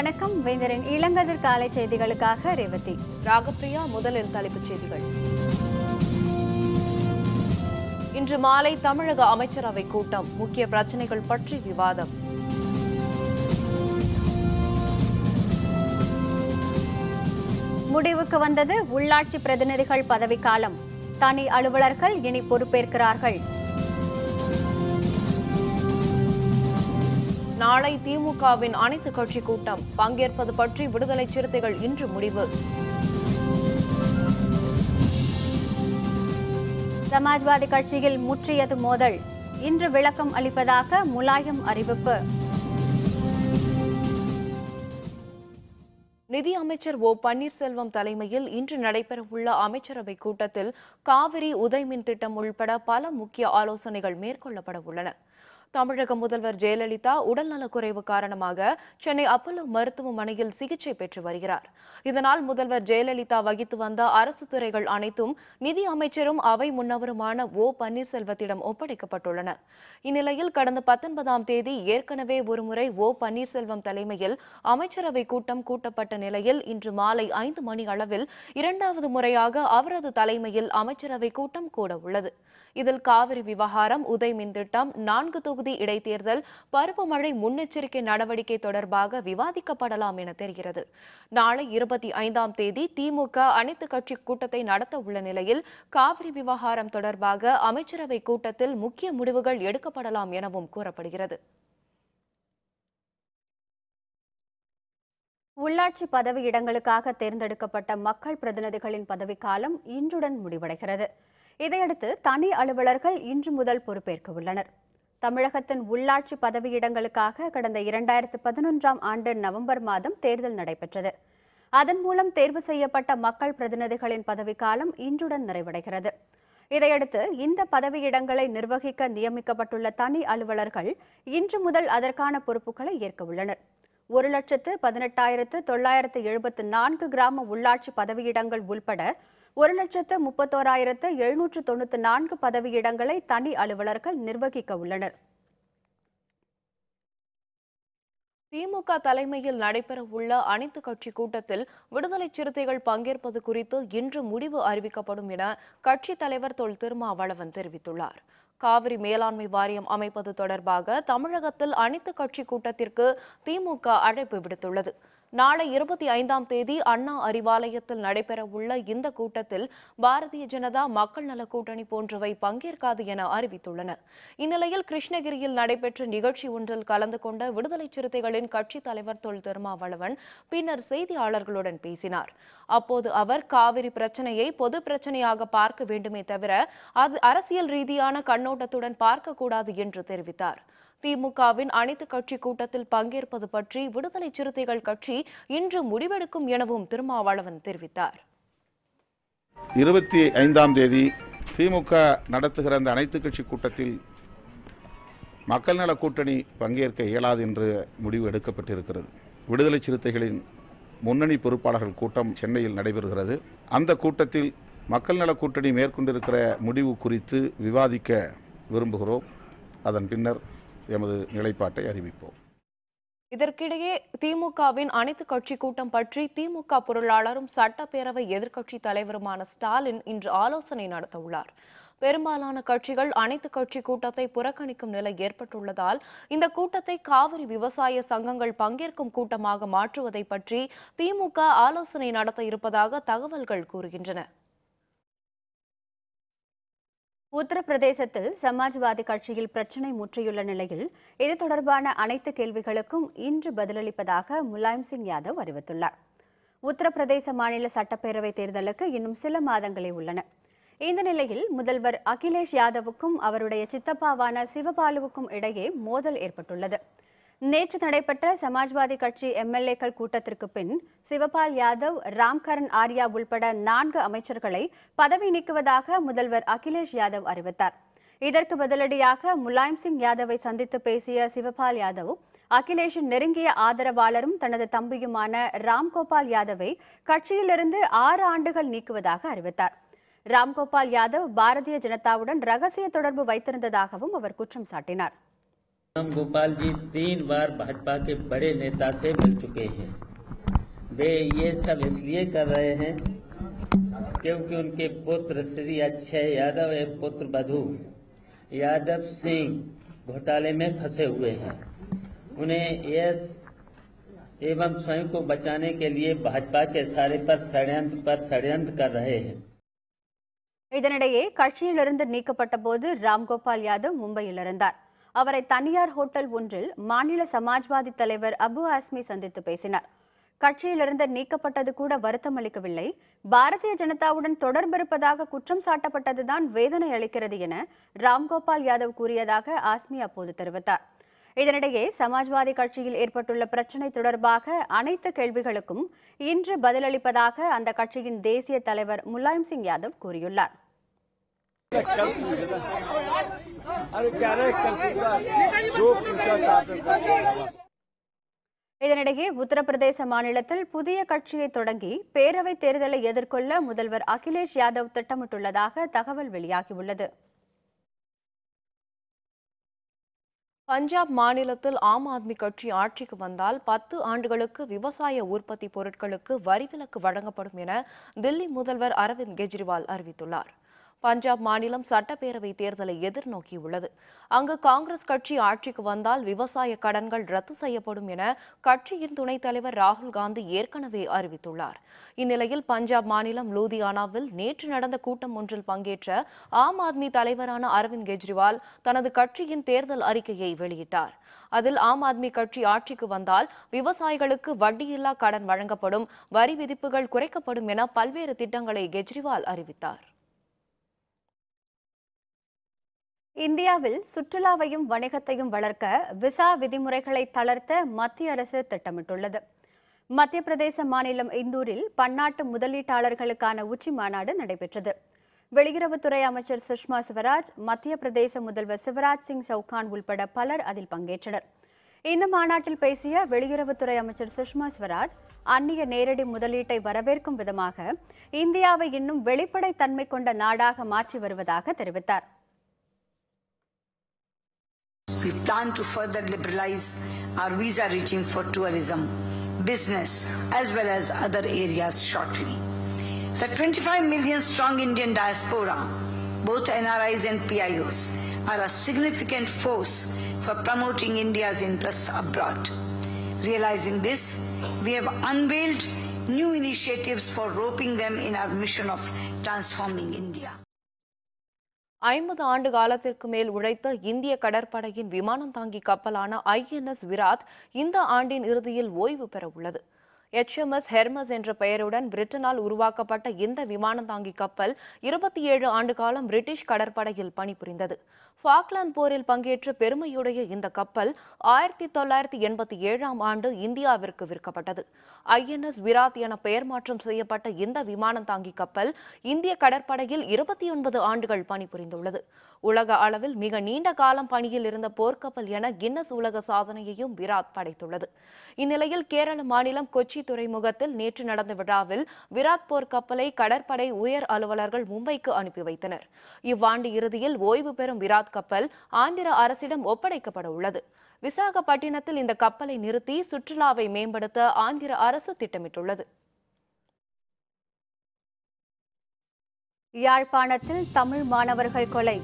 வணக்கம் வேந்தரின் இளங்கதிர் காலை செய்திகளுக்காக ரேவதி ராகப்பிரியா முதலில் தலைப்புச் செய்திகள். இன்று மாலை தமிழக அமைச்சரவை கூட்டம் முக்கிய பிரச்சனைகள் பற்றி விவாதம். முடிவுக்கு வந்தது உள்ளாட்சி பிரதிநிதிகள் பதவிக்காலம். தனி அலுவலர்கள் இனி பொறுப்பேற்கிறார்கள். நாளை திமுகவின் அனைத்து கட்சி கூட்டம் பங்கேற்பது பற்றி விடுதலை சிறுத்தைகள் இன்று முடிவு. சமாஜ்வாதி கட்சியில் முற்றியது மோதல். இன்று விளக்கம் அளிப்பதாக முலாயம் அறிவிப்பு. நிதி அமைச்சர் ஓ பன்னீர்செல்வம் தலைமையில் இன்று நடைபெறவுள்ள அமைச்சரவை கூட்டத்தில் காவிரி உதய்மின் திட்டம் உள்பட பல முக்கிய ஆலோசனைகள் மேற்கொள்ளப்பட உள்ளன. தமிழக முதல்வர் ஜெயலலிதா உடல்நலக்குறைவு காரணமாக சென்னை அப்பல்லோ மருத்துவமனையில் சிகிச்சை பெற்று வருகிறார். இதனால் முதல்வர் ஜெயலலிதா வகித்து வந்த அரசு துறைகள் அனைத்தும் நிதி அமைச்சரும் அவை முன்னவருமான ஓ பன்னீர்செல்வத்திடம் ஒப்படைக்கப்பட்டுள்ளன. இந்நிலையில் கடந்த 19ஆம் தேதி ஏற்கனவே ஒருமுறை ஓ பன்னீர்செல்வம் தலைமையில் அமைச்சரவை கூட்டம் கூட்டப்பட்ட நிலையில் இன்று மாலை 5 மணி அளவில் 2வது முறையாக அவரது தலைமையில் அமைச்சரவை கூட்டம் கூட உள்ளது. இதில் காவிரி விவகாரம், உதய் மின் திட்டம், 4 தொகுதி இடைத்தேர்தல், பருவமழை முன்னெச்சரிக்கை நடவடிக்கை தொடர்பாக விவாதிக்கப்படலாம் என தெரிகிறது. நாளை 25ஆம் தேதி திமுக அனைத்து கட்சி கூட்டத்தை நடத்த உள்ள நிலையில் காவிரி விவகாரம் தொடர்பாக அமைச்சரவை கூட்டத்தில் முக்கிய முடிவுகள் எடுக்கப்படலாம் எனவும் கூறப்படுகிறது. உள்ளாட்சி பதவியிடங்களுக்காக தேர்ந்தெடுக்கப்பட்ட மக்கள் பிரதிநிதிகளின் பதவிக்காலம் இன்றுடன் முடிவடைகிறது. இதையடுத்து தனி அலுவலர்கள் இன்று முதல் பொறுப்பேற்க உள்ளனர். தமிழகத்தின் உள்ளாட்சி பதவியிடங்களுக்காக கடந்த 2011ஆம் ஆண்டு நவம்பர் மாதம் தேர்தல் நடைபெற்றது. அதன் மூலம் தேர்வு செய்யப்பட்ட மக்கள் பிரதிநிதிகளின் பதவிக்காலம் இன்றுடன் நிறைவடைகிறது. இதையடுத்து இந்த பதவியிடங்களை நிர்வகிக்க நியமிக்கப்பட்டுள்ள தனி அலுவலர்கள் இன்று முதல் அதற்கான பொறுப்புகளை ஏற்க உள்ளனர். 1,18,974 கிராம உள்ளாட்சி பதவியிடங்கள் உள்பட 1,31,794 பதவியிடங்களை தனி அலுவலர்கள் நிர்வகிக்க உள்ளனர். திமுக தலைமையில் நடைபெறவுள்ள அனைத்து கட்சி கூட்டத்தில் விடுதலை சிறுத்தைகள் பங்கேற்பது குறித்து இன்று முடிவு அறிவிக்கப்படும் என கட்சித் தலைவர் தொல் திருமாவளவன் தெரிவித்துள்ளார். காவிரி மேலாண்மை வாரியம் அமைப்பது தொடர்பாக தமிழகத்தில் அனைத்து கட்சி கூட்டத்திற்கு திமுக அழைப்பு விடுத்துள்ளது. நாளை 25ஆம் தேதி அண்ணா அறிவாலயத்தில் நடைபெறவுள்ள இந்த கூட்டத்தில் பாரதிய ஜனதா, மக்கள் நல கூட்டணி போன்றவை பங்கேற்காது என அறிவித்துள்ளன. இந்நிலையில் கிருஷ்ணகிரியில் நடைபெற்ற நிகழ்ச்சி ஒன்றில் கலந்து கொண்ட விடுதலை சிறுத்தைகளின் கட்சித் தலைவர் தொல் திருமாவளவன் பின்னர் செய்தியாளர்களுடன் பேசினார். அப்போது அவர் காவிரி பிரச்சனையை பொது பிரச்சனையாக பார்க்க வேண்டுமே தவிர அது அரசியல் ரீதியான கண்ணோட்டத்துடன் பார்க்கக்கூடாது என்று தெரிவித்தார். திமுகவின் அனைத்து கட்சி கூட்டத்தில் பங்கேற்பது பற்றி விடுதலை சிறுத்தைகள் கட்சி இன்று முடிவெடுக்கும் எனவும் திருமாவளவன் தெரிவித்தார். 25ஆம் தேதி திமுக நடத்துகிற அந்த அனைத்து கட்சி கூட்டத்தில் மக்கள் நல கூட்டணி பங்கேற்க இயலாது என்று முடிவு எடுக்கப்பட்டிருக்கிறது. விடுதலை சிறுத்தைகளின் முன்னணி பொறுப்பாளர்கள் கூட்டம் சென்னையில் நடைபெறுகிறது. அந்த கூட்டத்தில் மக்கள் நல கூட்டணி மேற்கொண்டிருக்கிற முடிவு குறித்து விவாதிக்க விரும்புகிறோம். அதன் பின்னர் எமது நிலைப்பாட்டை அறிவிப்போம். இதற்கிடையே திமுகவின் அனைத்து கட்சி கூட்டம் பற்றி திமுக பொருளாளரும் சட்டப்பேரவை எதிர்க்கட்சி தலைவருமான ஸ்டாலின் இன்று ஆலோசனை நடத்த உள்ளார். பெரும்பாலான கட்சிகள் அனைத்து கட்சி கூட்டத்தை புறக்கணிக்கும் நிலை ஏற்பட்டுள்ளதால் இந்த கூட்டத்தை காவிரி விவசாய சங்கங்கள் பங்கேற்கும் கூட்டமாக மாற்றுவதை பற்றி திமுக ஆலோசனை நடத்த இருப்பதாக தகவல்கள் கூறுகின்றன. உத்தரப்பிரதேசத்தில் சமாஜ்வாதி கட்சியில் பிரச்சினை முற்றியுள்ள நிலையில் இது தொடர்பான அனைத்து கேள்விகளுக்கும் இன்று பதிலளிப்பதாக முலாயம் சிங் யாதவ் அறிவித்துள்ளார். உத்தரப்பிரதேச மாநில சட்டப்பேரவை தேர்தலுக்கு இன்னும் சில மாதங்களே உள்ளன. இந்த நிலையில் முதல்வர் அகிலேஷ் யாதவுக்கும் அவருடைய சித்தப்பாவான சிவபாலுவுக்கும் இடையே மோதல் ஏற்பட்டுள்ளது. நேற்று நடைபெற்ற சமாஜ்வாதி கட்சி எம்எல்ஏக்கள் கூட்டத்திற்கு பின் சிவபால் யாதவ், ராம்கரண் ஆர்யா உள்பட 4 அமைச்சர்களை பதவி நீக்குவதாக முதல்வர் அகிலேஷ் யாதவ் அறிவித்தார். இதற்கு பதிலடியாக முலாயம் சிங் யாதவை சந்தித்து பேசிய சிவபால் யாதவ், அகிலேஷின் நெருங்கிய ஆதரவாளரும் தனது தம்பியுமான ராம்கோபால் யாதவை கட்சியிலிருந்து 6 ஆண்டுகள் நீக்குவதாக அறிவித்தார். ராம்கோபால் யாதவ் பாரதிய ஜனதாவுடன் ரகசிய தொடர்பு வைத்திருந்ததாகவும் அவர் குற்றம் சாட்டினார். राम गोपाल जी 3 बार भाजपा के बड़े नेता से मिल चुके हैं। वे ये सब इसलिए कर रहे हैं क्योंकि उनके पुत्र श्री अक्षय यादव एवं पुत्र बधू यादव सिंह घोटाले में फंसे हुए हैं। उन्हें यश एवं स्वयं को बचाने के लिए भाजपा के सारे पर षड्यंत्र कर रहे हैं। இதனிடையே கட்சியிலிருந்து நீக்கப்பட்டபோது ராம்கோபால் யாதவ் மும்பையில் இருந்தார். அவரை தனியார் ஹோட்டல் ஒன்றில் மாநில சமாஜ்வாதி தலைவர் அபு ஆஸ்மி சந்தித்து பேசினார். கட்சியிலிருந்து நீக்கப்பட்டது கூட வருத்தமளிக்கவில்லை, பாரதிய ஜனதாவுடன் தொடர்பிருப்பதாக குற்றம் சாட்டப்பட்டதுதான் வேதனை அளிக்கிறது என ராம்கோபால் யாதவ் கூறியதாக ஆஸ்மி அப்போது தெரிவித்தார். இதனிடையே சமாஜ்வாதி கட்சியில் ஏற்பட்டுள்ள பிரச்சனை தொடர்பாக அனைத்து கேள்விகளுக்கும் இன்று பதிலளிப்பதாக அந்த கட்சியின் தேசிய தலைவர் முலாயம் சிங் யாதவ் கூறியுள்ளார். இதனிடையே உத்தரப்பிரதேச மாநிலத்தில் புதிய கட்சியை தொடங்கி பேரவைத் தேர்தலை எதிர்கொள்ள முதல்வர் அகிலேஷ் யாதவ் திட்டமிட்டுள்ளதாக தகவல் வெளியாகியுள்ளது. பஞ்சாப் மாநிலத்தில் ஆம் ஆத்மி கட்சி ஆட்சிக்கு வந்தால் 10 ஆண்டுகளுக்கு விவசாய உற்பத்தி பொருட்களுக்கு வரி விலக்கு வழங்கப்படும் என தில்லி முதல்வர் அரவிந்த் கெஜ்ரிவால் அறிவித்துள்ளார். பஞ்சாப் மாநிலம் சட்டப்பேரவை தேர்தலை எதிர்நோக்கியுள்ளது. அங்கு காங்கிரஸ் கட்சி ஆட்சிக்கு வந்தால் விவசாய கடன்கள் ரத்து செய்யப்படும் என கட்சியின் துணைத் தலைவர் ராகுல் காந்தி ஏற்கனவே அறிவித்துள்ளார். இந்நிலையில் பஞ்சாப் மாநிலம் லூதியானாவில் நேற்று நடந்த கூட்டம் ஒன்றில் பங்கேற்ற ஆம் ஆத்மி தலைவரான அரவிந்த் கெஜ்ரிவால் தனது கட்சியின் தேர்தல் அறிக்கையை வெளியிட்டார். அதில் ஆம் ஆத்மி கட்சி ஆட்சிக்கு வந்தால் விவசாயிகளுக்கு வட்டியில்லா கடன் வழங்கப்படும், வரி விதிப்புகள் குறைக்கப்படும் என பல்வேறு திட்டங்களை கெஜ்ரிவால் அறிவித்தார். இந்தியாவில் சுற்றுலாவையும் வணிகத்தையும் வளர்க்க விசா விதிமுறைகளை தளர்த்த மத்திய அரசு திட்டமிட்டுள்ளது. மத்திய பிரதேச மாநிலம் இந்தூரில் பன்னாட்டு முதலீட்டாளர்களுக்கான உச்சி மாநாடு நடைபெற்றது. வெளியுறவுத்துறை அமைச்சர் சுஷ்மா ஸ்வராஜ், மத்திய பிரதேச முதல்வர் சிவராஜ் சிங் சௌகான் உள்பட பலர் அதில் பங்கேற்றனர். இந்த மாநாட்டில் பேசிய வெளியுறவுத்துறை அமைச்சர் சுஷ்மா ஸ்வராஜ், அந்நிய நேரடி முதலீட்டை வரவேற்கும் விதமாக இந்தியாவை இன்னும் வெளிப்படைத்தன்மை கொண்ட நாடாக மாற்றி வருவதாக தெரிவித்தார். We plan to further liberalize our visa regime for tourism, business as well as other areas shortly. The 25 million strong Indian diaspora, both NRIs and PIOs, are a significant force for promoting India's interests abroad. Realizing this, we have unveiled new initiatives for roping them in our mission of transforming India. 50 ஆண்டு காலத்திற்கு மேல் உழைத்த இந்திய கடற்படையின் விமானம் தாங்கி கப்பலான INS Virat இந்த ஆண்டின் இறுதியில் ஓய்வு பெற உள்ளது. HMS ஹெர்மஸ் என்ற பெயருடன் பிரிட்டனால் உருவாக்கப்பட்ட இந்த விமானம் தாங்கி கப்பல் 27 ஆண்டு காலம் பிரிட்டிஷ் கடற்படையில் பணிபுரிந்தது. ஃபாக்லாந்து போரில் பங்கேற்ற பெருமையுடைய இந்த கப்பல் 1987ஆம் ஆண்டு இந்தியாவிற்கு விற்கப்பட்டது. INS விராத் என பெயர் மாற்றம் செய்யப்பட்ட இந்த விமானம் தாங்கி கப்பல் இந்திய கடற்படையில் 29 ஆண்டுகள் பணிபுரிந்துள்ளது. உலக அளவில் மிக நீண்ட காலம் பணியில் இருந்த போர்க்கப்பல் என கின்னஸ் உலக சாதனையையும் விராத் படைத்துள்ளது. இந்நிலையில் கேரள மாநிலம் கொச்சி துறைமுகத்தில் நேற்று நடந்த விழாவில் விராத் போர் கப்பலை கடற்படை உயர் அலுவலர்கள் மும்பைக்கு அனுப்பி வைத்தனர். இவ்வாண்டு இறுதியில் ஓய்வு பெறும் விராத் கப்பல் ஆந்திர அரசிடம் ஒப்படைக்கப்பட உள்ளது. விசாகப்பட்டினத்தில் இந்த கப்பலை நிறுத்தி சுற்றுலாவை மேம்படுத்த ஆந்திர அரசு திட்டமிட்டுள்ளது. யாழ்ப்பாணத்தில் தமிழ் மாணவர்கள் கொலை,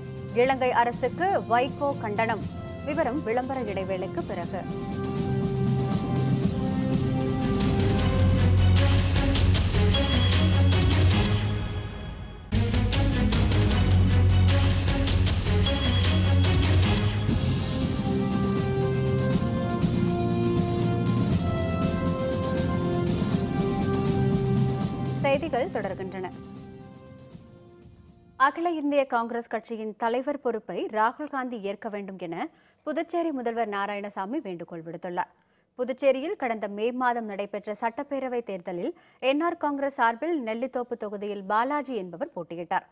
இலங்கை அரசுக்கு வைகோ கண்டனம். விவரம் விளம்பர இடைவேளைக்கு பிறகு. தொடர்கின்றன. அகில இந்திய காங்கிரஸ் கட்சியின் தலைவர் பொறுப்பை ராகுல் காந்தி ஏற்க வேண்டும் என புதுச்சேரி முதல்வர் நாராயணசாமி வேண்டுகோள் விடுத்துள்ளார். புதுச்சேரியில் கடந்த மே மாதம் நடைபெற்ற சட்டப்பேரவை தேர்தலில் NR காங்கிரஸ் சார்பில் நெல்லித்தோப்பு தொகுதியில் பாலாஜி என்பவர் போட்டியிட்டார்.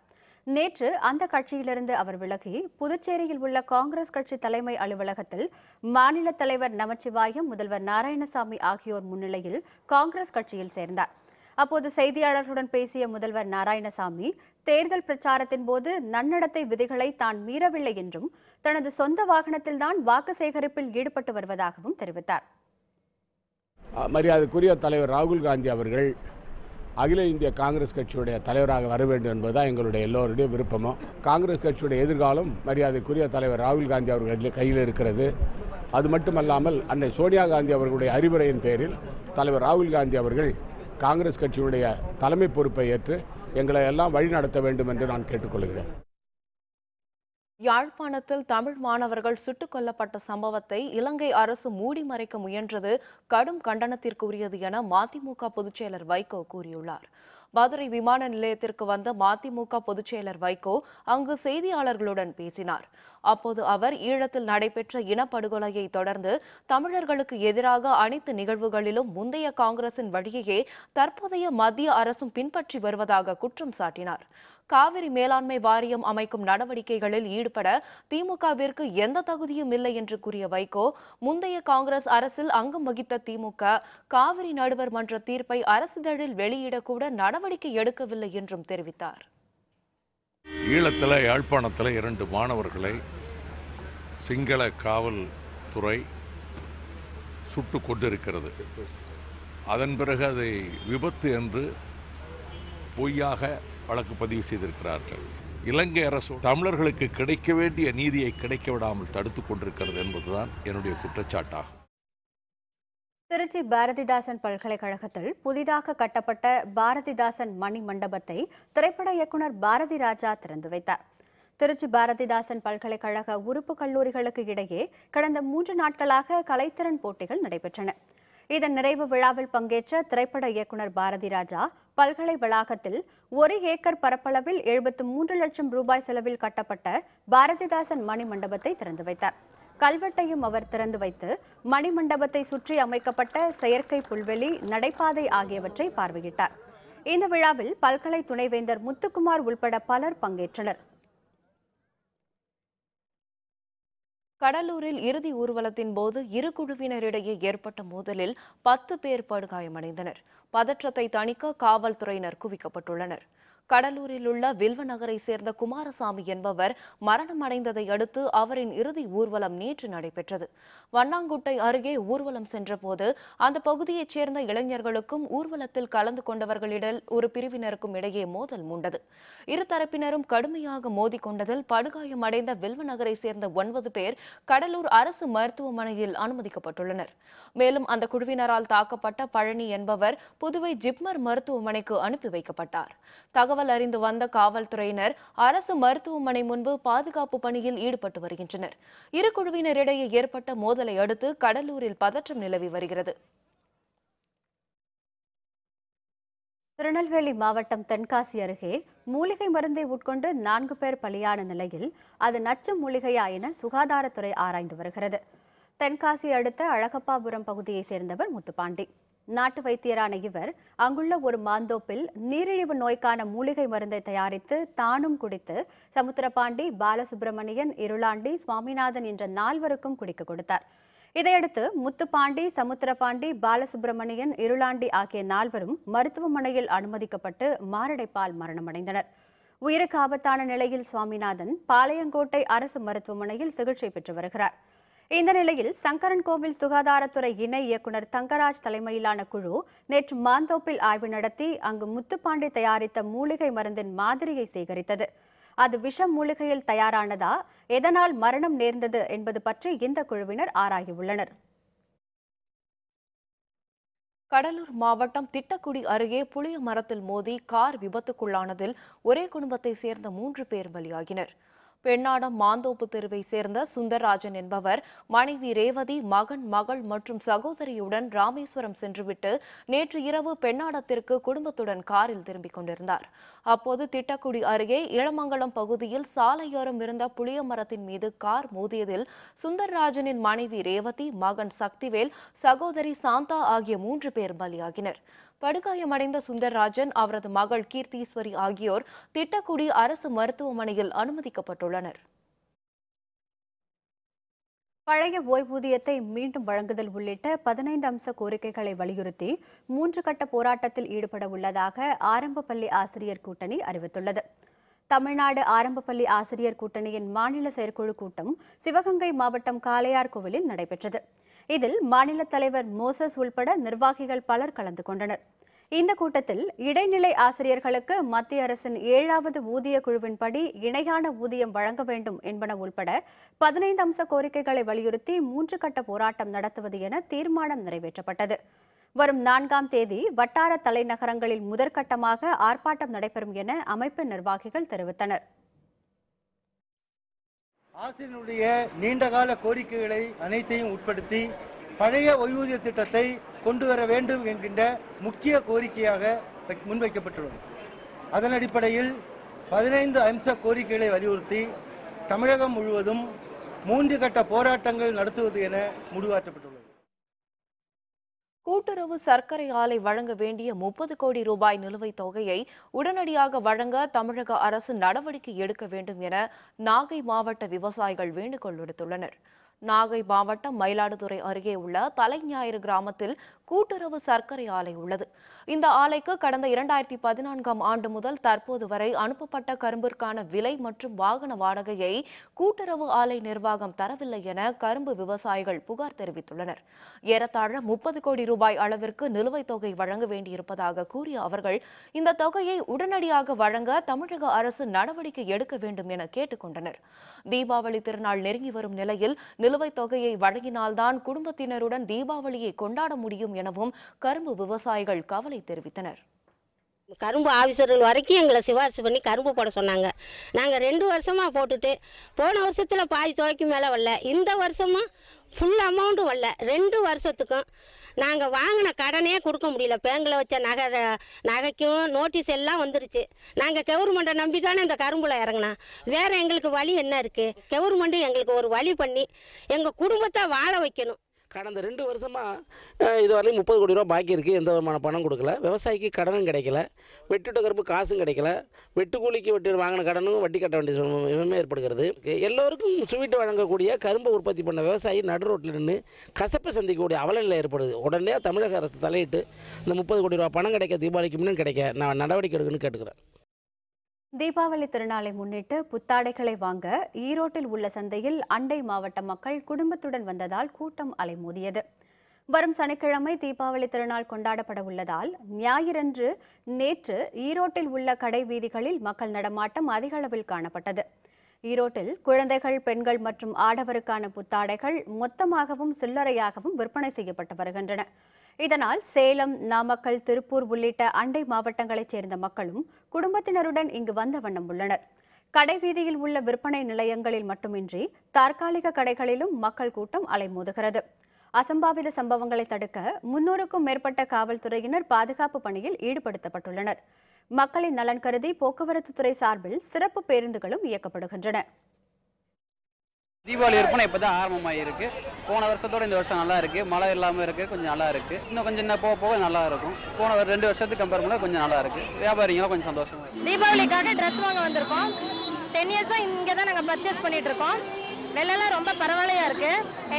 நேற்று அந்த கட்சியிலிருந்து அவர் விலகி புதுச்சேரியில் உள்ள காங்கிரஸ் கட்சி தலைமை அலுவலகத்தில் மாநில தலைவர் நமச்சிவாயம், முதல்வர் நாராயணசாமி ஆகியோர் முன்னிலையில் காங்கிரஸ் கட்சியில் சேர்ந்தார். அப்போது செய்தியாளர்களுடன் பேசிய முதல்வர் நாராயணசாமி தேர்தல் பிரச்சாரத்தின் போது நன்னடத்தை விதிகளை தான் மீறவில்லை என்றும் தனது சொந்த வாகனத்தில்தான் வாக்கு சேகரிப்பில் ஈடுபட்டு வருவதாகவும் தெரிவித்தார். மரியாதைக்குரிய தலைவர் ராகுல் காந்தி அவர்கள் அகில இந்திய காங்கிரஸ் கட்சியுடைய தலைவராக வர வேண்டும் என்பதுதான் எங்களுடைய எல்லோருடைய விருப்பமும். காங்கிரஸ் கட்சியுடைய எதிர்காலம் மரியாதைக்குரிய தலைவர் ராகுல் காந்தி அவர்கள் கையில் இருக்கிறது. அது மட்டுமல்லாமல் அன்னை சோனியா காந்தி அவர்களுடைய அறிவுரையின் பேரில் தலைவர் ராகுல் காந்தி அவர்கள் காங்கிரஸ் கட்சியுடைய தலைமை பொறுப்பை ஏற்று எங்களை எல்லாம் வழிநடத்த வேண்டும் என்று நான் கேட்டுக்கொள்கிறேன். யாழ்ப்பாணத்தில் தமிழ் மாணவர்கள் சுட்டுக் கொல்லப்பட்ட சம்பவத்தை இலங்கை அரசு மூடி மறைக்க முயன்றது கடும் கண்டனத்திற்குரியது என மதிமுக பொதுச்செயலர் வைகோ கூறியுள்ளார். மதுரை விமான நிலையத்திற்கு வந்த மதிமுக பொதுச்செயலர் வைகோ அங்கு செய்தியாளர்களுடன் பேசினார். அப்போது அவர் ஈழத்தில் நடைபெற்ற இனப்படுகொலையை தொடர்ந்து தமிழர்களுக்கு எதிராக அனைத்து நிகழ்வுகளிலும் முந்தைய காங்கிரசின் வழியையே தற்போதைய மத்திய அரசும் பின்பற்றி வருவதாக குற்றம் சாட்டினார். காவிரி மேலாண்மை வாரியம் அமைக்கும் நடவடிக்கைகளில் ஈடுபட திமுகவிற்கு எந்த தகுதியும் இல்லை என்று கூறிய வைகோ, முந்தைய காங்கிரஸ் அரசில் அங்கம் வகித்த திமுக காவிரி நடுவர் மன்ற தீர்ப்பை அரசிதழில் வெளியிடக்கூட நடவடிக்கை எடுக்கவில்லை என்றும் தெரிவித்தார். ஈழத்தில் யாழ்ப்பாணத்தில் 2 மாணவர்களை சிங்கள காவல்துறை சுட்டு கொண்டிருக்கிறது. அதன் பிறகு அதை விபத்து என்று பொய்யாக வழக்கு பதிவு செய்திருக்கிறார்கள். இலங்கை அரசு தமிழர்களுக்கு கிடைக்க வேண்டிய நீதியை கிடைக்க விடாமல் தடுத்து கொண்டிருக்கிறது என்பதுதான் என்னுடைய குற்றச்சாட்டாகும். திருச்சி பாரதிதாசன் பல்கலைக்கழகத்தில் புதிதாக கட்டப்பட்ட பாரதிதாசன் மணி மண்டபத்தை திரைப்பட இயக்குனர் பாரதி ராஜா திறந்து வைத்தார். திருச்சி பாரதிதாசன் பல்கலைக்கழக உறுப்பு கல்லூரிகளுக்கு இடையே கடந்த 3 நாட்களாக கலைத்திறன் போட்டிகள் நடைபெற்றன. இதன் நிறைவு விழாவில் பங்கேற்ற திரைப்பட இயக்குனர் பாரதி ராஜா பல்கலை வளாகத்தில் 1 ஏக்கர் பரப்பளவில் 73 லட்சம் ரூபாய் செலவில் கட்டப்பட்ட பாரதிதாசன் மணி மண்டபத்தை திறந்து வைத்தார். கல்வெட்டையும் அவர் திறந்து வைத்து மணி மண்டபத்தை சுற்றி அமைக்கப்பட்ட செயற்கை புல்வெளி, நடைபாதை ஆகியவற்றை பார்வையிட்டார். இந்த விழாவில் பல்கலை துணைவேந்தர் முத்துக்குமார் உள்பட பலர் பங்கேற்றனர். கடலூரில் இறுதி ஊர்வலத்தின் போது இரு குழுவினரிடையே ஏற்பட்ட மோதலில் 10 பேர் படுகாயமடைந்தனர். பதற்றத்தை தணிக்க காவல்துறையினர் குவிக்கப்பட்டுள்ளனர். கடலூரில் உள்ள வில்வ நகரை சேர்ந்த குமாரசாமி என்பவர் மரணமடைந்ததை அடுத்து அவரின் இறுதி ஊர்வலம் நேற்று நடைபெற்றது. வண்ணாங்குட்டை அருகே ஊர்வலம் சென்றபோது அந்த பகுதியைச் சேர்ந்த இளைஞர்களுக்கும் ஊர்வலத்தில் கலந்து கொண்டவர்களிடம் ஒரு பிரிவினருக்கும் இடையே மோதல் மூண்டது. இருதரப்பினரும் கடுமையாக மோதிக்கொண்டதில் படுகாயமடைந்த வில்வ நகரை சேர்ந்த 9 பேர் கடலூர் அரசு மருத்துவமனையில் அனுமதிக்கப்பட்டுள்ளனர். மேலும் அந்த குழுவினரால் தாக்கப்பட்ட பழனி என்பவர் புதுவை ஜிப்மர் மருத்துவமனைக்கு அனுப்பி வைக்கப்பட்டார். தகவல் அறிந்து வந்த காவல்துறையினர் அரசு மருத்துவமனை முன்பு பாதுகாப்பு பணியில் ஈடுபட்டு வருகின்றனர். இரு குழுவினரிடையே ஏற்பட்ட மோதலை அடுத்து கடலூரில் பதற்றம் நிலவி வருகிறது. திருநெல்வேலி மாவட்டம் தென்காசி அருகே மூலிகை மருந்தை உட்கொண்டு 4 பேர் பலியான நிலையில் அது நச்சு மூலிகையா என சுகாதாரத்துறை ஆராய்ந்து வருகிறது. தென்காசி அடுத்த அழகப்பாபுரம் பகுதியை சேர்ந்தவர் முத்துப்பாண்டி. நாட்டு வைத்தியரான இவர் அங்குள்ள ஒரு மாந்தோப்பில் நீரிழிவு நோய்க்கான மூலிகை மருந்தை தயாரித்து தானும் குடித்து சமுத்திரபாண்டி, பாலசுப்ரமணியன், இருளாண்டி, சுவாமிநாதன் என்ற 4 பேருக்கும் குடிக்க கொடுத்தார். இதையடுத்து முத்துப்பாண்டி, சமுத்திரபாண்டி, பாலசுப்ரமணியன், இருளாண்டி ஆகிய 4 பேரும் மருத்துவமனையில் அனுமதிக்கப்பட்டு மாரடைப்பால் மரணமடைந்தனர். உயிருக்கு ஆபத்தான நிலையில் சுவாமிநாதன் பாளையங்கோட்டை அரசு மருத்துவமனையில் சிகிச்சை பெற்று வருகிறார். இந்த நிலையில் சங்கரன் கோவில் சுகாதாரத்துறை இணை இயக்குநர் தங்கராஜ் தலைமையிலான குழு நேற்று மாந்தோப்பில் ஆய்வு நடத்தி அங்கு முத்துப்பாண்டி தயாரித்த மூலிகை மருந்தின் மாதிரியை சேகரித்தது. அது விஷ மூலிகையில் தயாரானதா, எதனால் மரணம் நேர்ந்தது என்பது பற்றி இந்த குழுவினர் ஆராயியுள்ளனர். கடலூர் மாவட்டம் திட்டக்குடி அருகே புளிய மரத்தில் மோதி கார் விபத்துக்குள்ளானதில் ஒரே குடும்பத்தை சேர்ந்த 3 பேர் பலியாகினர். பெண்ணாடம் மாந்தோப்பு தெருவை சேர்ந்த சுந்தரராஜன் என்பவர் மனைவி ரேவதி, மகன், மகள் மற்றும் சகோதரியுடன் ராமேஸ்வரம் சென்றுவிட்டு நேற்று இரவு பெண்ணாடத்திற்கு குடும்பத்துடன் காரில் திரும்பிக் கொண்டிருந்தார். அப்போது திட்டக்குடி அருகே இளமங்கலம் பகுதியில் சாலையோரம் இருந்த புளிய மரத்தின் மீது கார் மோதியதில் சுந்தரராஜனின் மனைவி ரேவதி, மகன் சக்திவேல், சகோதரி சாந்தா ஆகிய 3 பேர் பலியாகினர். படுகாயமடைந்த சுந்தரராஜன், அவரது மகள் கீர்த்தீஸ்வரி ஆகியோர் திட்டக்குடி அரசு மருத்துவமனையில் அனுமதிக்கப்பட்டுள்ளனர். பழைய ஓய்வூதியத்தை மீண்டும் வழங்குதல் உள்ளிட்ட 15 அம்ச கோரிக்கைகளை வலியுறுத்தி 3 கட்ட போராட்டத்தில் ஈடுபட உள்ளதாக ஆரம்பப்பள்ளி ஆசிரியர் கூட்டணி அறிவித்துள்ளது. தமிழ்நாடு ஆரம்பப்பள்ளி ஆசிரியர் கூட்டணியின் மாநில செயற்குழு கூட்டம் சிவகங்கை மாவட்டம் காளையார்கோவிலில் நடைபெற்றது. இதில் மாநில தலைவர் மோசஸ் உள்பட நிர்வாகிகள் பலர் கலந்து கொண்டனர். இந்த கூட்டத்தில் இடைநிலை ஆசிரியர்களுக்கு மத்திய அரசின் 7வது ஊதிய குழுவின்படி இணையான ஊதியம் வழங்க வேண்டும் என்பன உள்பட 15 அம்ச கோரிக்கைகளை வலியுறுத்தி 3 கட்ட போராட்டம் நடத்துவது என தீர்மானம் நிறைவேற்றப்பட்டது. வரும் 4ஆம் தேதி வட்டார தலைநகரங்களில் முதற்கட்டமாக ஆர்ப்பாட்டம் நடைபெறும் என அமைப்பு நிர்வாகிகள் தெரிவித்தனர். ஆசிரியர்களுடைய நீண்டகால கோரிக்கைகளை அனைத்தையும் உட்படுத்தி பழைய ஓய்வூதிய திட்டத்தை கொண்டு வர வேண்டும் என்கின்ற முக்கிய கோரிக்கையாக முன்வைக்கப்பட்டுள்ளது. அதன் அடிப்படையில் 15 அம்ச கோரிக்கைகளை வலியுறுத்தி தமிழகம் முழுவதும் 3 கட்ட போராட்டங்கள் நடத்துவது என முடிவாற்றப்பட்டுள்ளது. கூட்டுறவு சர்க்கரை ஆலை வழங்க வேண்டிய 30 கோடி ரூபாய் நிலுவைத் தொகையை உடனடியாக வழங்க தமிழக அரசு நடவடிக்கை எடுக்க வேண்டும் என நாகை மாவட்ட விவசாயிகள் வேண்டுகோள் விடுத்துள்ளனர். நாகை மாவட்டம் மயிலாடுதுறை அருகே உள்ள தலைஞாயிறு கிராமத்தில் கூட்டுறவு சர்க்கரை ஆலை உள்ளது. இந்த ஆலைக்கு கடந்த 2014ஆம் ஆண்டு முதல் தற்போது வரை அனுப்பப்பட்ட கரும்பிற்கான விலை மற்றும் வாகன வாடகையை கூட்டுறவு ஆலை நிர்வாகம் தரவில்லை என கரும்பு விவசாயிகள் புகார் தெரிவித்துள்ளனர். ஏறத்தாழ 30 கோடி ரூபாய் அளவிற்கு நிலுவைத் தொகை வழங்க வேண்டியிருப்பதாக கூறிய அவர்கள் இந்த தொகையை உடனடியாக வழங்க தமிழக அரசு நடவடிக்கை எடுக்க வேண்டும் என கேட்டுக்கொண்டனர். தீபாவளி திருநாள் நெருங்கி வரும் நிலையில் நிலுவைத் தொகையை வழங்கினால்தான் குடும்பத்தினருடன் தீபாவளியை கொண்டாட முடியும் எனவும் கரும்பு விவசாயிகள் கவலை தெரிவித்தனர். கரும்பு ஆஃபீஸர்கள் வரைக்கும் எங்களை சிபாரிசு பண்ணி கரும்பு போட சொன்னாங்க. நாங்கள் 2 வருஷமாக போட்டுட்டு போன வருஷத்தில் பாதி தொகைக்கு மேலே வரல, இந்த வருஷமும் ஃபுல் அமௌண்ட்டும் வரல. 2 வருஷத்துக்கும் நாங்கள் வாங்கின கடனே கொடுக்க முடியல. பேங்கில் வச்ச நகைக்கும் நோட்டீஸ் எல்லாம் வந்துருச்சு. நாங்கள் கவர்மெண்ட்டை நம்பி தானே இந்த கரும்புல இறங்கினா, வேறு எங்களுக்கு வழி என்ன இருக்குது? கவர்மெண்ட்டு எங்களுக்கு ஒரு வழி பண்ணி எங்கள் குடும்பத்தை வாழ வைக்கணும். கடந்த 2 வருஷமாக இதுவரையும் 30 கோடி ரூபா பாக்கி இருக்குது. எந்த விதமான பணம் கொடுக்கல, விவசாயிக்கு கடனும் கிடைக்கல, வெட்டுட்ட கரும்பு காசும் கிடைக்கல, வெட்டுக்கூலிக்கு வெட்டி வாங்கின கடனும் வட்டி கட்ட வேண்டிய ஏற்படுகிறது. எல்லோருக்கும் சுவீட்டு வழங்கக்கூடிய கரும்பு உற்பத்தி பண்ண விவசாயி நடு ரோட்டில் நின்று கசப்பை சந்திக்கக்கூடிய அவலநிலை ஏற்படுது. உடனே தமிழக அரசு தலையிட்டு இந்த 30 கோடி ரூபா பணம் கிடைக்க தீபாவளிக்கு முன்னும் கிடைக்க நான் நடவடிக்கை எடுக்கணும்னு கேட்டுக்கிறேன். தீபாவளி திருநாளை முன்னிட்டு புத்தாடைகளை வாங்க ஈரோட்டில் உள்ள சந்தையில் அண்டை மாவட்ட மக்கள் குடும்பத்துடன் வந்ததால் கூட்டம் அலைமோதியது. வரும் சனிக்கிழமை தீபாவளி திருநாள் கொண்டாடப்பட உள்ளதால் ஞாயிறன்று நேற்று ஈரோட்டில் உள்ள கடை வீதிகளில் மக்கள் நடமாட்டம் அதிக அளவில் காணப்பட்டது. ஈரோட்டில் குழந்தைகள், பெண்கள் மற்றும் ஆடவருக்கான புத்தாடைகள் மொத்தமாகவும் சில்லறையாகவும் விற்பனை செய்யப்பட்டு வருகின்றன. இதனால் சேலம், நாமக்கல், திருப்பூர் உள்ளிட்ட அண்டை மாவட்டங்களைச் சேர்ந்த மக்களும் குடும்பத்தினருடன் இங்கு வந்த வண்ணம் உள்ளனர். கடைவீதியில் உள்ள விற்பனை நிலையங்களில் மட்டுமின்றி தற்காலிக கடைகளிலும் மக்கள் கூட்டம் அலைமோதுகிறது. அசம்பாவித சம்பவங்களை தடுக்க 300க்கும் மேற்பட்ட காவல்துறையினர் பாதுகாப்பு பணியில் ஈடுபடுத்தப்பட்டுள்ளனர். மக்களின் நலன் கருதி போக்குவரத்து துறை சார்பில் சிறப்பு பேருந்துகளும் இயக்கப்படுகின்றன. தீபாவளி விற்பனை இப்பதான் ஆரம்பமாயிருக்கு. போன வருஷத்தோட இந்த வருஷம் நல்லா இருக்கு. மழை இல்லாம இருக்கு, கொஞ்சம் நல்லா இருக்கு. இன்னும் கொஞ்சம் என்ன போக போக நல்லா இருக்கும். போன 2 வருஷத்துக்கு கம்பேர் பண்ண கொஞ்சம் நல்லா இருக்கு. வியாபாரிகளும் கொஞ்சம் சந்தோஷமா இருக்கு. தீபாவளிக்காக ட்ரெஸ் வாங்க வந்திருக்கோம். 10 இயர்ஸா இங்கதான் நாங்க பர்ச்சேஸ் பண்ணிட்டு இருக்கோம். வெள்ளெல்லாம் ரொம்ப பரவாயில்லையா இருக்கு.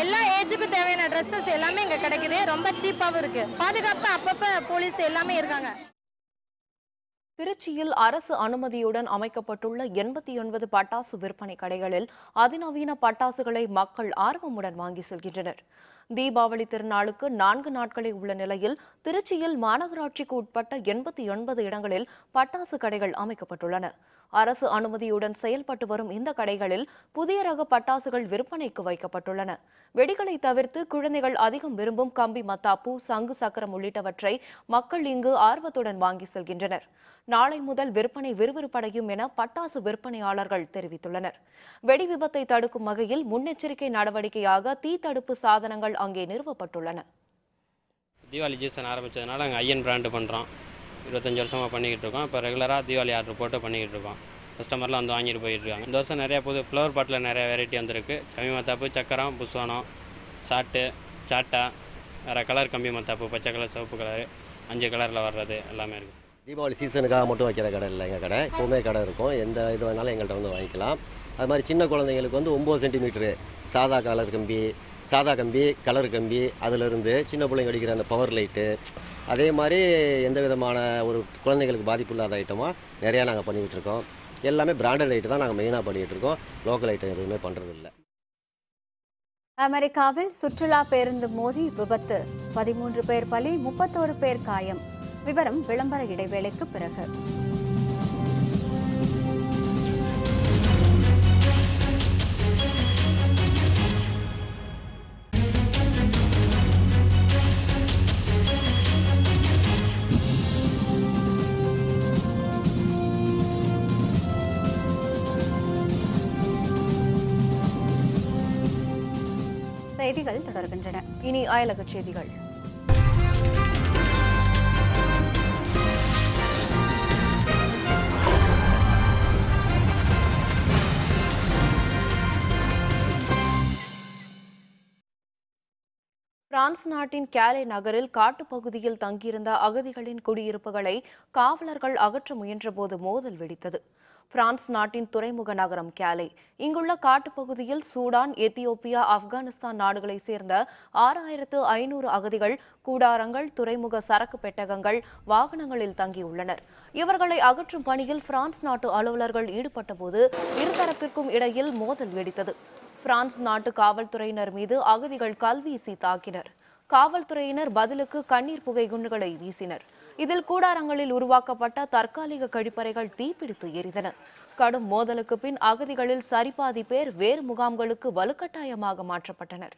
எல்லா ஏஜுக்கு தேவையான ட்ரெஸ்ஸஸ் எல்லாமே இங்க கிடைக்குது. ரொம்ப சீப்பாவும் இருக்கு. பாதுகாப்பு அப்பப்ப போலீஸ் எல்லாமே இருக்காங்க. திருச்சியில் அரசு அனுமதியுடன் அமைக்கப்பட்டுள்ள 89 பட்டாசு விற்பனை கடைகளில் அதிநவீன பட்டாசுகளை மக்கள் ஆர்வமுடன் வாங்கி செல்கின்றனர். தீபாவளி திருநாளுக்கு 4 நாட்களே உள்ள நிலையில் திருச்சியில் மாநகராட்சிக்கு உட்பட்ட 89 இடங்களில் பட்டாசு கடைகள் அமைக்கப்பட்டுள்ளன. அரசு அனுமதியுடன் செயல்பட்டு வரும் இந்த கடைகளில் புதிய ரக பட்டாசுகள் விற்பனைக்கு வைக்கப்பட்டுள்ளன. வெடிகளை தவிர்த்து குழந்தைகள் அதிகம் விரும்பும் கம்பி மத்தாப்பு, சங்கு சக்கரம் உள்ளிட்டவற்றை மக்கள் இங்கு ஆர்வத்துடன் வாங்கி செல்கின்றனர். நாளை முதல் விற்பனை விறுவிறுப்படையும் என பட்டாசு விற்பனையாளர்கள் தெரிவித்துள்ளனர். வெடி விபத்தை தடுக்கும் வகையில் முன்னெச்சரிக்கை நடவடிக்கையாக தீ தடுப்பு சாதனங்கள் அங்கே நிறுவப்பட்டுள்ளன. தீபாவளி சீசன் ஆரம்பிச்சதுனால நாங்கள் ஐயன் பிராண்டு பண்ணுறோம். 25 வருஷமாக பண்ணிக்கிட்டு இருக்கோம். இப்போ ரெகுலராக தீபாவளி ஆர்டர் போட்டு பண்ணிக்கிட்டு இருக்கோம். கஸ்டமர்லாம் வந்து வாங்கிட்டு போயிட்டு இருக்காங்க. இந்த வருஷம் நிறையா புது ஃப்ளவர் பாட்டில் நிறையா வெரைட்டி வந்திருக்கு. கம்பி மத்தாப்பு, சக்கரம், புஸ்வானம், சாட்டு, சாட்டா, வேறு கலர் கம்பி மத்தாப்பு, பச்சை கலர், சிவப்பு கலர், 5 கலரில் வர்றது எல்லாமே இருக்குது. தீபாவளி சீசனுக்காக மட்டும் வைக்கிற கடை இல்லை, எங்கள் கடை எப்போவுமே கடை இருக்கும். எந்த இது வேணாலும் எங்கள்கிட்ட வந்து வாங்கிக்கலாம். அது மாதிரி சின்ன குழந்தைங்களுக்கு வந்து 9 சென்டிமீட்ரு சாதா கலர் கம்பி, கலர் கம்பி, அதிலிருந்து சின்ன பிள்ளைங்க அடிக்கிற அந்த பவர் லைட்டு, அதே மாதிரி எந்த விதமான ஒரு குழந்தைங்களுக்கு பாதிப்பு இல்லாத ஐட்டமாக நிறையா நாங்கள் பண்ணிக்கிட்டுருக்கோம். எல்லாமே பிராண்டட் ஐட்டு தான் நாங்கள் மெயினாக பண்ணிகிட்ருக்கோம். லோக்கல் ஐட்டம் எதுவுமே பண்ணுறதில்லை. அமெரிக்காவில் சுற்றுலா பேருந்து மோதி விபத்து, 13 பேர் பலி, 31 பேர் காயம். விவரம் விளம்பர இடைவேளைக்கு பிறகு. செய்திகள் தொடர்கின்றன. இனி அயலகச் செய்திகள். பிரான்ஸ் நாட்டின் கேலே நகரில் காட்டுப்பகுதியில் தங்கியிருந்த அகதிகளின் குடியிருப்புகளை காவலர்கள் அகற்ற முயன்றபோது மோதல் வெடித்தது. பிரான்ஸ் நாட்டின் துறைமுக நகரம் கேலே. இங்குள்ள காட்டுப்பகுதியில் சூடான், எத்தியோப்பியா, ஆப்கானிஸ்தான் நாடுகளை சேர்ந்த 6500 அகதிகள் கூடாரங்கள், துறைமுக சரக்கு பெட்டகங்கள், வாகனங்களில் தங்கியுள்ளனர். இவர்களை அகற்றும் பணியில் பிரான்ஸ் நாட்டு அலுவலர்கள் ஈடுபட்ட போது இருதரப்பிற்கும் இடையில் மோதல் வெடித்தது. பிரான்ஸ் நாட்டு காவல்துறையினர் மீது அகதிகள் கல்வீசி தாக்கினர். காவல்துறையினர் பதிலுக்கு கண்ணீர் புகை குண்டுகளை வீசினர். இதில் கூடாரங்களில் உருவாக்கப்பட்ட தற்காலிக கழிப்பறைகள் தீப்பிடித்து எரிந்தன. கடும் மோதலுக்கு பின் அகதிகளில் சரிபாதி பேர் வேறு முகாம்களுக்கு வலுக்கட்டாயமாக மாற்றப்பட்டனர்.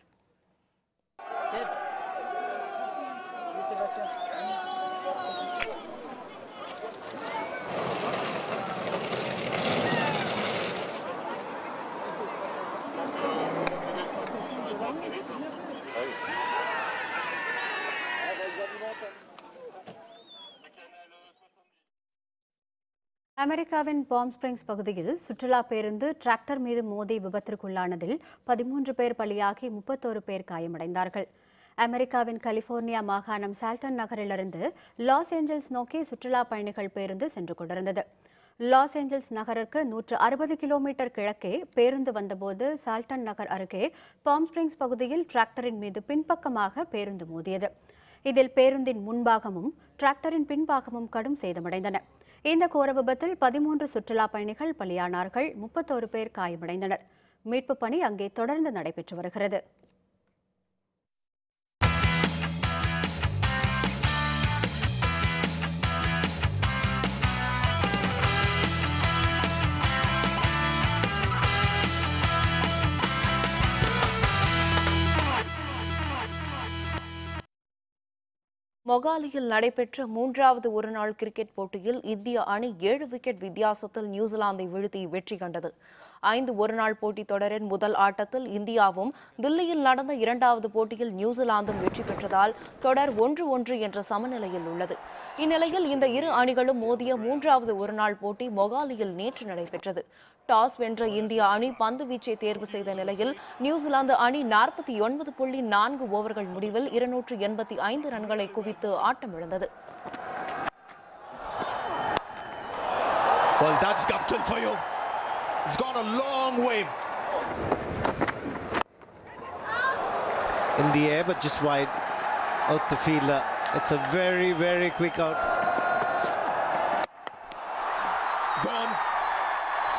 அமெரிக்காவின் பாம் ஸ்பிரிங்ஸ் பகுதியில் சுற்றுலா பேருந்து டிராக்டர் மீது மோதி விபத்திற்குள்ளானதில் 13 பேர் பலியாகி 31 பேர் காயமடைந்தார்கள். அமெரிக்காவின் கலிபோர்னியா மாகாணம் சால்டன் நகரிலிருந்து லாஸ் ஏஞ்சல்ஸ் நோக்கி சுற்றுலா பயணிகள் பேருந்து சென்று கொண்டிருந்தது. லாஸ் ஏஞ்சல்ஸ் நகருக்கு 160 கிலோமீட்டர் கிழக்கே பேருந்து வந்தபோது சால்டன் நகர் அருகே பாம் ஸ்பிரிங்ஸ் பகுதியில் டிராக்டரின் மீது பின்பக்கமாக பேருந்து மோதியது. இதில் பேருந்தின் முன்பாகமும் டிராக்டரின் பின்பாகமும் கடும் சேதமடைந்தன. இந்த கோர விபத்தில் 13 சுற்றுலா பயணிகள் பலியானார்கள், 31 பேர் காயமடைந்தனர். மீட்பு பணி அங்கே தொடர்ந்து நடைபெற்று வருகிறது. மொகாலியில் நடைபெற்ற 3வது ஒருநாள் கிரிக்கெட் போட்டியில் இந்திய அணி 7 விக்கெட் வித்தியாசத்தில் நியூசிலாந்தை வீழ்த்தி வெற்றி கண்டது. 5 ஒருநாள் போட்டித் தொடரின் முதல் ஆட்டத்தில் இந்தியாவும், தில்லியில் நடந்த 2வது போட்டியில் நியூசிலாந்தும் வெற்றி பெற்றதால் தொடர் 1-1 என்ற சமநிலையில் உள்ளது. இந்நிலையில் இந்த இரு அணிகளும் மோதிய 3வது ஒருநாள் போட்டி மொகாலியில் நேற்று நடைபெற்றது. டாஸ் வென்ற இந்திய அணி பந்து வீச்சை தேர்வு செய்த நிலையில் நியூசிலாந்து அணி 49.4 ஓவர்கள் முடிவில் 285 ரன்களை குவித்து ஆட்டமிழந்தது.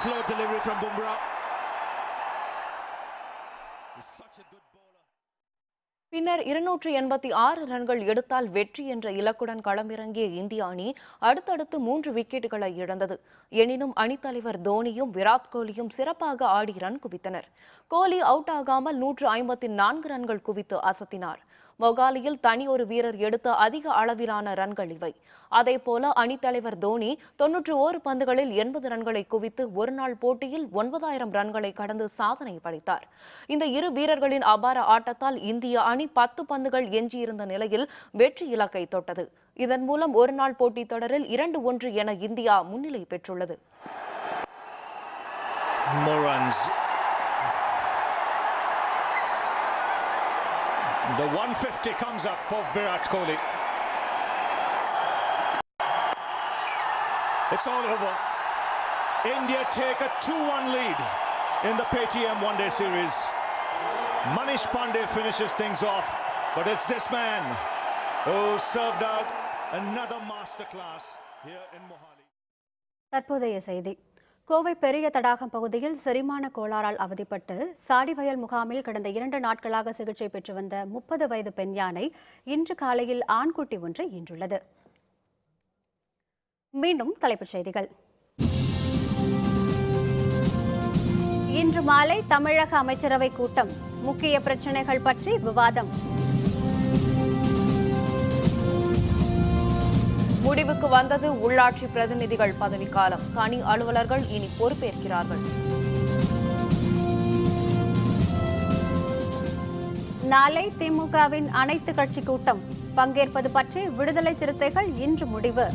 Slow delivery from Bumrah. He's such a good bowler. பின்னர் 286 ரன்கள் எடுத்தால் வெற்றி என்ற இலக்குடன் களமிறங்கிய இந்திய அணி அடுத்தடுத்து 3 விக்கெட்டுகளை இழந்தது. எனினும் அணித்தலைவர் தோனியும் விராட் கோலியும் சிறப்பாக ஆடி ரன் குவித்தனர். கோலி அவுட் ஆகாமல் 154 ரன்கள் குவித்து அசத்தினார். மொகாலியில் தனி ஒரு வீரர் எடுத்த அதிக அளவிலான ரன்கள் இவை. அதேபோல அணித்தலைவர் தோனி 91 பந்துகளில் 80 ரன்களை குவித்து ஒருநாள் போட்டியில் 9000 ரன்களை கடந்து சாதனை படைத்தார். இந்த இரு வீரர்களின் அபார ஆட்டத்தால் இந்திய அணி 10 பந்துகள் எஞ்சியிருந்த நிலையில் வெற்றி இலக்கை தொட்டது. இதன் மூலம் ஒருநாள் போட்டித் தொடரில் 2-1 என இந்தியா முன்னிலை பெற்றுள்ளது. The 150 comes up for Virat Kohli. It's all over. India take a 2-1 lead in the Paytm one-day series. Manish Pandey finishes things off, but it's this man who served out another masterclass here in Mohali. தற்போதைய செய்தி. கோவை பெரிய தடாகம் பகுதியில் செரிமான கோளாறால் அவதிப்பட்டு சாடிவயல் முகாமில் கடந்த 2 நாட்களாக சிகிச்சை பெற்று வந்த 30 வயது பெண் யானை இன்று காலையில் ஆண்குட்டி ஒன்றை ஈன்றுள்ளது. மீண்டும் தலைப்புச் செய்திகள். இன்று மாலை தமிழக அமைச்சரவை கூட்டம். முக்கிய பிரச்சனைகள் பற்றி விவாதம். முடிவுக்கு வந்தது உள்ளாட்சி பிரதிநிதிகள் பதவிக்காலம். தனி அலுவலர்கள் இனி பொறுப்பேற்கிறார்கள். நாளை திமுகவின் அனைத்து கட்சி கூட்டம். பங்கேற்பது பற்றி விடுதலை சிறுத்தைகள் இன்று முடிவு.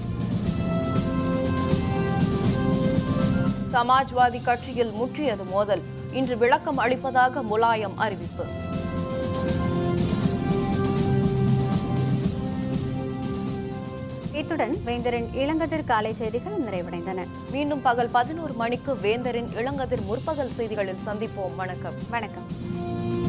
சமாஜ்வாதி கட்சியில் முற்றியது மோதல். இன்று விளக்கம் அளிப்பதாக முலாயம் அறிவிப்பு. இத்துடன் வேந்தரின் இளங்கதிர் காலை செய்திகள் நிறைவடைந்தன. மீண்டும் பகல் 11 மணிக்கு வேந்தரின் இளங்கதிர் முற்பகல் செய்திகளில் சந்திப்போம். வணக்கம்.